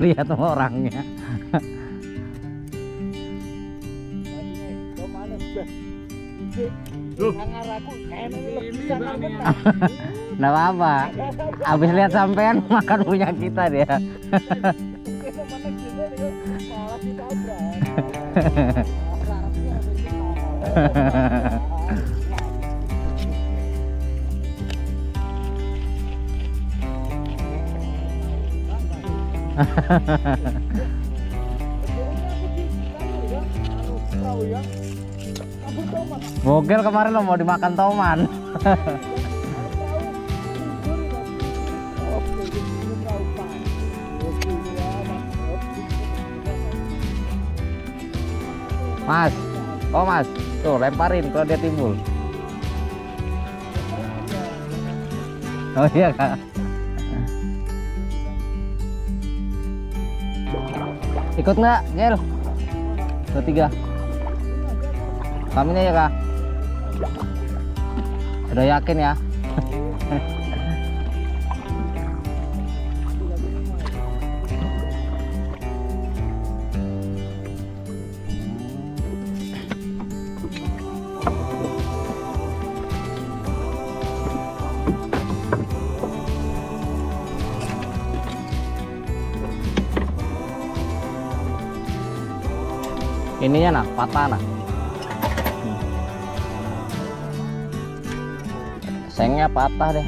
lihat orangnya. Nggak apa-apa, habis lihat sampean makan punya kita dia. Bogel kemarin lo mau dimakan Toman. Mas, oh mas, tuh lemparin kalau dia timbul. Oh iya kak. Ikut nggak, Nyel? Bertiga. Kaminya ya kak. Udah yakin ya? Ininya nah, patah nah. Sengnya patah deh.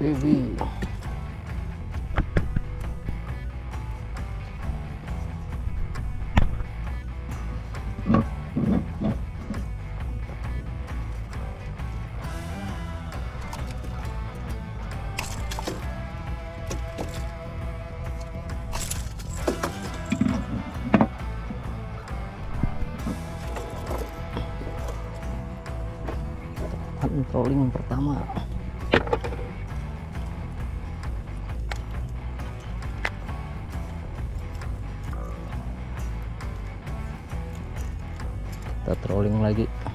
baby. Trolling pertama. Kita trolling lagi.